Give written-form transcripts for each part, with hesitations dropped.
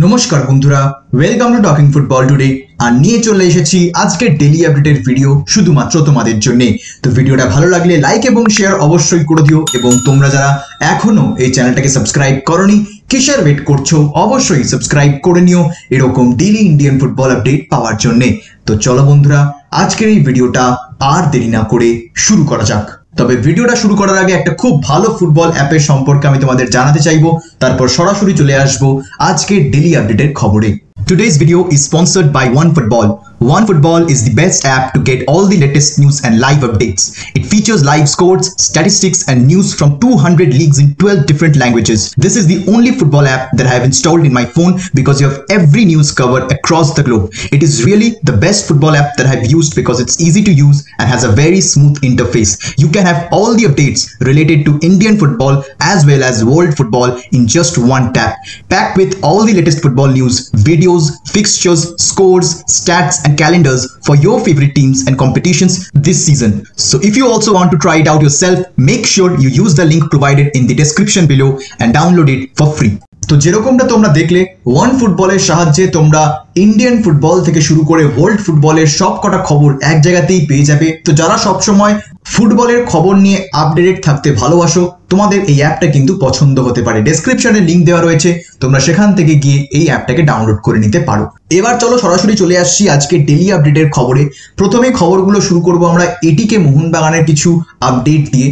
नमस्कार बंधुरा welcome to talking football today और निये चले एसेछि आजके डेली अपडेटेर भिडियो शुधुमात्र तोमादेर जन्य। तो भिडियोटा भालो लागले लाइक एबं शेयर अवश्यई करे दिओ एबं तोमरा जारा एखोनो एई चैनलटाके सबस्क्राइब करनी किसेर वेट करछो अवश्यई सबस्क्राइब करे निओ एरकम डेली इंडियन फुटबल अपडेट पावार जन्य। तो चलो बंधुरा आजकेर एई भिडियोटा आर देरी ना करे शुरू करा जाक। तबे भिडियोटा शुरू करार आगे एक खूब भालो फुटबल एपेर सम्पर्के आमि तोमादेर जानाते चाइबो, तारपर सरासरि चले आसबो आजके डेली अपडेटेर खबरे। Today's video is sponsored by OneFootball. OneFootball is the best app to get all the latest news and live updates. It features live scores, statistics and news from 200 leagues in 12 different languages. This is the only football app that I have installed in my phone because you have every news covered across the globe. It is really the best football app that I have used because it's easy to use and has a very smooth interface. You can have all the updates related to Indian football as well as world football in just one tap. Packed with all the latest football news, videos, fixtures, scores, stats and calendars for your favorite teams and competitions this season. So if you also want to try it out yourself, make sure you use the link provided in the description below and download it for free. तो जेरकमটা তোমরা দেখলে one ফুটবলের সাহায্যে তোমরা Indian football থেকে শুরু করে world ফুটবলের সবকটা খবর এক জায়গাতেই পেয়ে যাবে। তো যারা সব সময় ফুটবলের খবর নিয়ে আপডেটেড থাকতে ভালোবাসো তোমাদের এই অ্যাপটা কিন্তু পছন্দ হতে পারে। ডেসক্রিপশনে লিংক দেওয়া রয়েছে, তোমরা সেখান থেকে গিয়ে এই অ্যাপটাকে ডাউনলোড করে নিতে পারো। এবার চলো সরাসরি চলে আসছি আজকে ডেইলি আপডেটের খবরে। প্রথমে খবরগুলো শুরু করব আমরা এটিকে মোহনবাগানের কিছু আপডেট দিয়ে।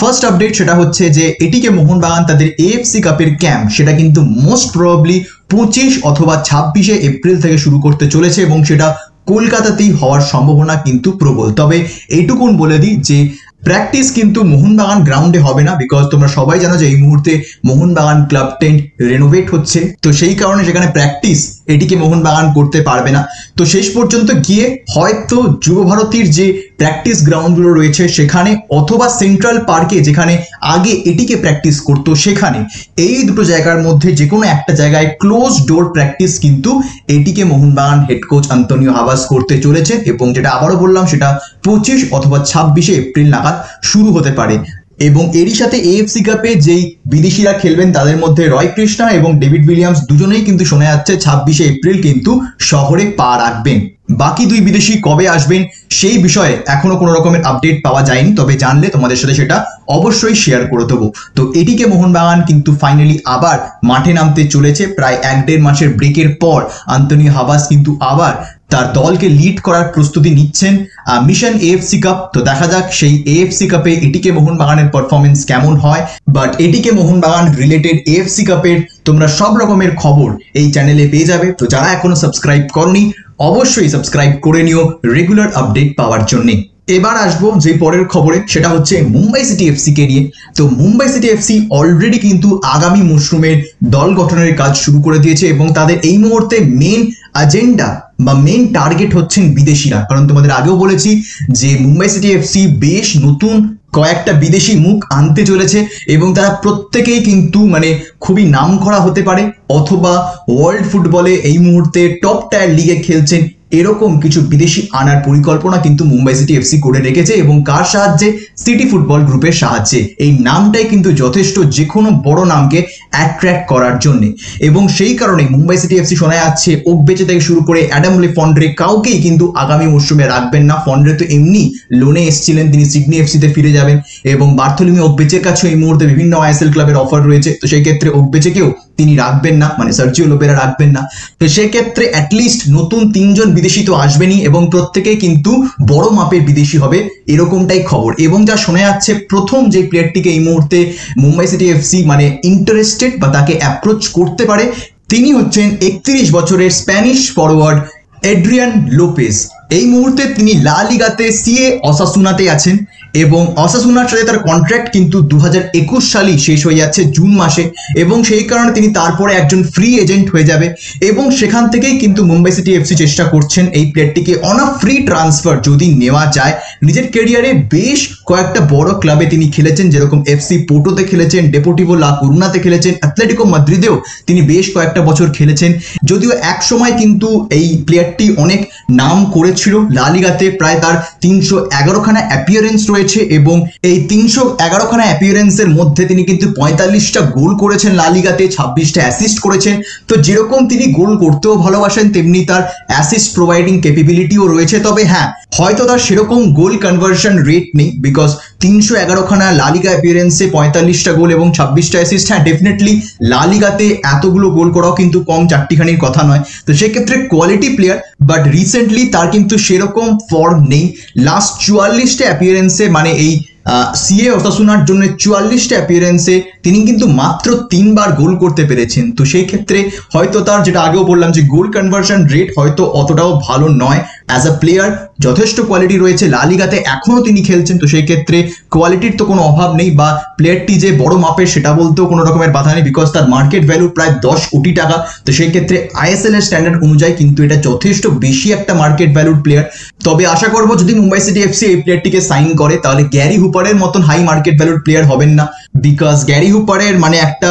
ফার্স্ট আপডেট সেটা হচ্ছে যে এটিকে মোহনবাগান তাদের এএফসি কাপের ক্যাম্প সেটা কিন্তু মোস্ট প্রবাবলি 25 অথবা 26 এপ্রিল থেকে শুরু করতে চলেছে এবং সেটা কলকাতাতেই হওয়ার সম্ভাবনা কিন্তু প্রবল। তবে এইটুকুন বলে দিই যে प्रैक्टिस किन्तु मोहनबागान ग्राउंडे होबे ना, बिकज तुम्हारा सबाई जानो जे मुहूर्ते मोहनबागान क्लाब टेंट रेनोवेट होच्छे, तो सेई कारणे सेखाने प्रैक्टिस एटीके मोहनबागान करते पारबे ना। तो शेष पर्यन्त गिये होयतो जुब भारतीर जे प्रैक्टिस ग्राउंडगुलो रयेछे सेखाने अथवा सेंट्रल पार्के जेखाने आगे एटीके प्रैक्टिस करतो सेखाने एई दुटो जायगार मध्य जेकोनो एकटा जायगाय क्लोज डोर प्रैक्टिस किन्तु ATK Mohun Bagan head coach Antonio Habas करते चलेछे एबं जेटा आबारो बोललाम सेटा 25 अथवा 26 एप्रिल नागाद शुरू होते पारे। एबं एरी साथे एएफसी कपे जेई विदेशीरा खेलबेन तादेर मध्य रॉय कृष्णा एबं डेविड विलियम्स दुजोनेई किन्तु शोना जाच्छे 26 एप्रिल किन्तु शहरे पा राखबेन। बाकी दुई विदेशी कबे आसबेन सेई विषये एखोनो कोनो रकमेर आपडेट पावा जायनि, तबे जानले तोमादेर साथे सेटा अवश्यई शेयर करे देबो। तो एटीके मोहनबागान किन्तु फाइनली आबार माठे नामते चलेछे प्राय 1.5 मासेर ब्रेकेर पर आंतोनियो हाबास किन्तु आबार तार दल के लीड करार प्रस्तुति निच्छेन मिशन एएफसी कप। तो देखा जाक सेई एएफसी कपे एटीके मोहनबागानेर परफरमेंस केमन हय, but ATK Mohun Bagan related AFC कपेर तोमरा सब रकमेर खबर एई चैनेले पेये जाबे। तो जारा एखोनो सबस्क्राइब करनी अवश्यई सबस्क्राइब करे निओ रेगुलार अपडेट पावार जोन्नो। এবার আসবো যে পরের খবরে, সেটা হচ্ছে মুম্বাই সিটি এফসি কে নিয়ে। তো মুম্বাই সিটি এফসি অলরেডি কিন্তু আগামী মৌসুমের দল গঠনের কাজ শুরু করে দিয়েছে এবং তাদের এই মুহূর্তে মেন এজেন্ডা বা মেন টার্গেট হচ্ছেন বিদেশিরা। কারণ তোমাদের আগেও বলেছি যে মুম্বাই সিটি এফসি বেশ নতুন কয়েকটা বিদেশি মুখ আনতে চলেছে এবং তারা প্রত্যেকেই কিন্তু মানে খুবই নামকরা হতে পারে অথবা ওয়ার্ল্ড ফুটবলে এই মুহূর্তে টপ টায়ার লিগে খেলছেন এরকম কিছু বিদেশি আনার পরিকল্পনা কিন্তু মুম্বাই সিটি এফসি করে রেখেছে এবং কার সাহায্যে সিটি ফুটবল গ্রুপের সাহায্যে। এই নামটাই কিন্তু যথেষ্ট যে কোনো বড় নামকে অ্যাট্রাক্ট করার জন্য এবং সেই কারণে মুম্বাই সিটি এফসি শোনা যাচ্ছে ওবেচে থেকে শুরু করে অ্যাডাম লে ফন্ড্রে কাউকেই কিন্তু আগামী মৌসুমে রাখবেন না। ফন্ড্রে তো এমনি লোনে এসেছিলেন, তিনি সিডনি এফসিতে ফিরে যাবেন এবং বার্থোলোমিউ ওবেচের কাছে এই মুহূর্তে বিভিন্ন আইএসএল ক্লাবের অফার রয়েছে, তো সেই ক্ষেত্রে ওবেচেকেও তিনি রাখবেন না, মানে সার্জিও লোপেরা রাখবেন না। তো সেক্ষেত্রে অ্যাটলিস্ট নতুন তিনজন বিদেশি তো আসবেনই এবং প্রত্যেকেই কিন্তু বড় মাপের বিদেশি হবে এরকমটাই খবর। এবং যা শোনা যাচ্ছে প্রথম যে প্লেয়ারটিকে এই মুহূর্তে মুম্বাই সিটি এফসি মানে ইন্টারেস্টেড বা তাকে অ্যাপ্রোচ করতে পারে তিনি হচ্ছেন 31 বছরের স্প্যানিশ ফরওয়ার্ড এড্রিয়ান লোপেজ। এই মুহূর্তে তিনি লা লিগাতে সিএ অসাসুনাতে আছেন এবং অসাসুনার সাথে তার কন্ট্রাক্ট কিন্তু 2021 সালেই শেষ হয়ে যাচ্ছে জুন মাসে এবং সেই কারণে তিনি তারপরে একজন ফ্রি এজেন্ট হয়ে যাবে এবং সেখান থেকেই কিন্তু মুম্বাই সিটি এফসি চেষ্টা করছেন এই প্লেয়ারটিকে অন আ ফ্রি ট্রান্সফার যদি নেওয়া যায় নিজের ক্যারিয়ারে বেশ কয়েকটা বড় ক্লাবে তিনি খেলেছেন, যেরকম এফসি পোর্টোতে খেলেছেন, ডেপোর্টিভো লা করুনাতে খেলেছেন, অ্যাটলেটিকো মাদ্রিদেও তিনি বেশ কয়েকটা বছর খেলেছেন। যদিও এক সময় কিন্তু এই প্লেয়ারটি অনেক নাম করেছিল, লা লিগাতে প্রায় তার 311 খানা অ্যাপিয়ারেন্স রয়েছে এবং এই 311 খানা অ্যাপিয়ারেন্সের মধ্যে তিনি কিন্তু 45টা গোল করেছেন, লা লিগাতে 26টা অ্যাসিস্ট করেছেন। তো যেরকম তিনি গোল করতেও ভালোবাসেন তেমনি তার অ্যাসিস্ট প্রোভাইডিং ক্যাপাবিলিটিও রয়েছে। তবে হ্যাঁ, হয়তো তার সেরকম গোল কনভার্সন রেট নেই, বিকজ 311 খানা লা লিগা অ্যাপিয়ারেন্সে 45টা গোল এবং 26টা অ্যাসিস্ট, হ্যাঁ ডেফিনেটলি লা লিগাতে এতগুলো গোল করাও কিন্তু কম, চারটিখানির কথা নয়। তো সেক্ষেত্রে কোয়ালিটি প্লেয়ার, বাট রিসেন্টলি তার কিন্তু সেরকম ফর্ম নেই। লাস্ট 44টা অ্যাপিয়ারেন্সে, মানে এই সিএ ওসাসুনার জন্য 44টা অ্যাপিয়ারেন্সে তিনি কিন্তু মাত্র 3বার গোল করতে পেরেছেন। তো সেই ক্ষেত্রে হয়তো তার, যেটা আগেও বললাম, যে গোল কনভার্সন রেট হয়তো অতটাও ভালো নয়। অ্যাজ আ প্লেয়ার যথেষ্ট কোয়ালিটি রয়েছে, লা লিগাতে এখনও তিনি খেলছেন, তো সেই ক্ষেত্রে কোয়ালিটির তো কোনো অভাব নেই বা প্লেয়ারটি যে বড় মাপের সেটা বলতেও কোনো রকমের বাধা নেই, বিকজ তার মার্কেট ভ্যালু প্রায় 10 কোটি টাকা। তো সেই ক্ষেত্রে আইএসএল এর স্ট্যান্ডার্ড অনুযায়ী কিন্তু এটা যথেষ্ট বেশি একটা মার্কেট ভ্যালুর প্লেয়ার। তবে আশা করবো যদি মুম্বাই সিটি এফসি এই প্লেয়ারটিকে সাইন করে তাহলে গ্যারি হুপারের মতন হাই মার্কেট ভ্যালুর প্লেয়ার হবেন না, বিকজ গ্যারি হুপারের মানে একটা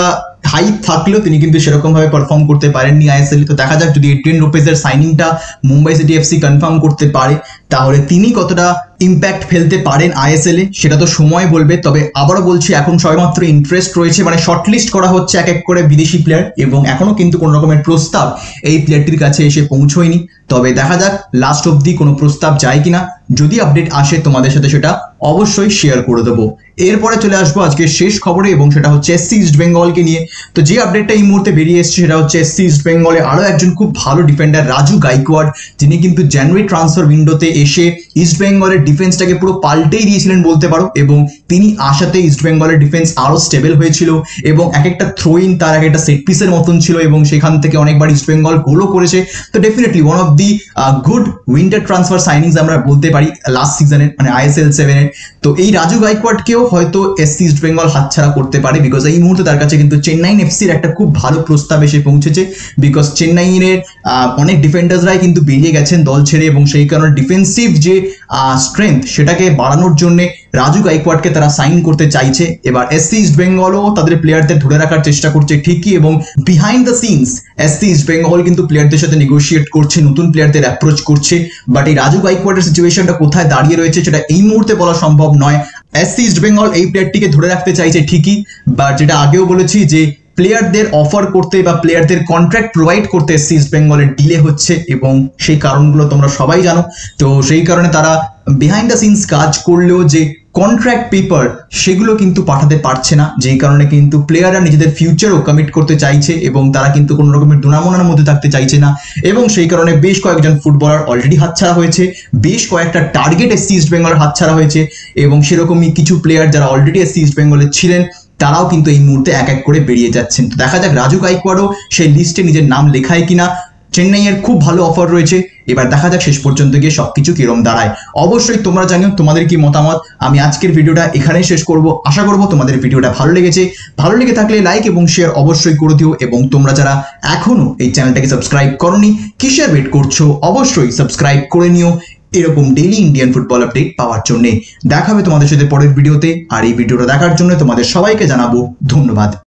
হাইট থাকলেও তিনি কিন্তু সেরকমভাবে পারফর্ম করতে পারেননি আইএসএল। তো দেখা যাক যদি এড্রিয়ান লোপেজের সাইনিংটা মুম্বাই সিটি এফসি কনফার্ম করতে পারে তাহলে তিনি কতটা ইম্প্যাক্ট ফেলতে পারেন আইএসএল এ, সেটা তো সময় বলবে। তবে আবারও বলছি, এখন সবেমাত্র ইন্টারেস্ট রয়েছে, মানে শর্টলিস্ট করা হচ্ছে এক এক করে বিদেশি প্লেয়ার এবং এখনও কিন্তু কোনো রকমের প্রস্তাব এই প্লেয়ারটির কাছে এসে পৌঁছয়নি। তবে দেখা যাক লাস্ট অবধি কোনো প্রস্তাব যায় কিনা, যদি আপডেট আসে তোমাদের সাথে সেটা অবশ্যই শেয়ার করে দেবো। এরপরে চলে আসবো আজকের শেষ খবরে এবং সেটা হচ্ছে এসসি ইস্ট বেঙ্গলকে নিয়ে। তো যে আপডেটটা এই মুহূর্তে বেরিয়ে এসছে সেটা হচ্ছে এসসি ইস্ট বেঙ্গলে আরও একজন খুব ভালো ডিফেন্ডার রাজু গাইকোয়াড, যিনি কিন্তু জানুয়ারি ট্রান্সফার উইন্ডোতে এসে ইস্ট বেঙ্গলের ডিফেন্সটাকে পুরো পাল্টেই দিয়েছিলেন বলতে পারো, এবং তিনি আসাতে ইস্ট বেঙ্গলের ডিফেন্স আরও স্টেবল হয়েছিল এবং এক একটা থ্রো ইন তার এক একটা সেট পিসের মতন ছিল এবং সেখান থেকে অনেকবার ইস্ট বেঙ্গল গোলও করেছে। তো definitely one of the good winter transfer signings আমরা বলতে পারি লাস্ট সিজনের, মানে ISL 7-এর। তো এই রাজু গাইকোয়াডকেও হয়তো এসসি ইস্ট বেঙ্গল হাতছাড়া করতে পারে, বিকজ এই মুহূর্তে তার কাছে কিন্তু চেন্নাইন এফসির একটা খুব ভালো প্রস্তাব এসে পৌঁছেছে, বিকজ চেন্নাইয়ের অনেক ডিফেন্ডার্সরাই কিন্তু বেরিয়ে গেছেন দল ছেড়ে এবং সেই কারণে ডিফেন্সিভ যে স্ট্রেংথ সেটাকে বাড়ানোর জন্যে রাজু গাইকোয়াডকে তারা সাইন করতে চাইছে। এবার এসসি ইস্ট বেঙ্গলও তাদের প্লেয়ারদের ধরে রাখার চেষ্টা করছে ঠিকই, এবং behind the scenes SC east Bengal কিন্তু প্লেয়ারদের সাথে নেগোশিয়েট করছে, নতুন প্লেয়ারদের অ্যাপ্রোচ করছে। বাট এই রাজু গাইকোয়াডের সিচুয়েশনটা কোথায় দাঁড়িয়ে রয়েছে সেটা এই মুহূর্তে বলা সম্ভব নয়। এসসি ইস্ট বেঙ্গল এই প্লেয়ারটিকে ধরে রাখতে চাইছে ঠিকই, বাট যেটা আগেও বলেছি যে প্লেয়ারদের অফার করতে বা প্লেয়ারদের কন্ট্রাক্ট প্রোভাইড করতে এসসি ইস্ট বেঙ্গলের ডিলে হচ্ছে এবং সেই কারণগুলো তোমরা সবাই জানো। তো সেই কারণে তারা বিহাইন্ড দ্য সিনস কাজ করলেও যে কন্ট্রাক্ট পেপার সেগুলো কিন্তু পাঠাতে পারছে না, যেই কারণে কিন্তু প্লেয়াররা নিজেদের ফিউচারও কমিট করতে চাইছে এবং তারা কিন্তু কোনো রকমের দোনামোনার মধ্যে থাকতে চাইছে না এবং সেই কারণে বেশ কয়েকজন ফুটবলার অলরেডি হাতছাড়া হয়েছে, বেশ কয়েকটা টার্গেট এসসি ইস্ট বেঙ্গলের হাতছাড়া হয়েছে এবং সেরকমই কিছু প্লেয়ার যারা অলরেডি এসসি ইস্ট বেঙ্গলের ছিলেন তারাও কিন্তু এই মুহূর্তে এক এক করে বেরিয়ে যাচ্ছেন। তো দেখা যাক রাজু গাইকোয়াডও সেই লিস্টে নিজের নাম লেখায় কিনা। চেন্নাইয়ের খুব ভালো অফার রয়েছে, এবার দেখা যাক শেষ পর্যন্ত গিয়ে সবকিছু কিরম দাঁড়ায়। অবশ্যই তোমরা জানিও তোমাদের কি মতামত। আমি আজকের ভিডিওটা এখানেই শেষ করব। আশা করব তোমাদের ভিডিওটা ভালো লেগেছে। ভালো লেগে থাকলে লাইক এবং শেয়ার অবশ্যই করে দিও এবং তোমরা যারা এখনও এই চ্যানেলটাকে সাবস্ক্রাইব করোনি, কিসের ওয়েট করছো? অবশ্যই সাবস্ক্রাইব করে নিও এরকম ডেইলি ইন্ডিয়ান ফুটবল আপডেট পাওয়ার জন্যে। দেখা হবে তোমাদের সাথে পরের ভিডিওতে, আর এই ভিডিওটা দেখার জন্য তোমাদের সবাইকে জানাবো ধন্যবাদ।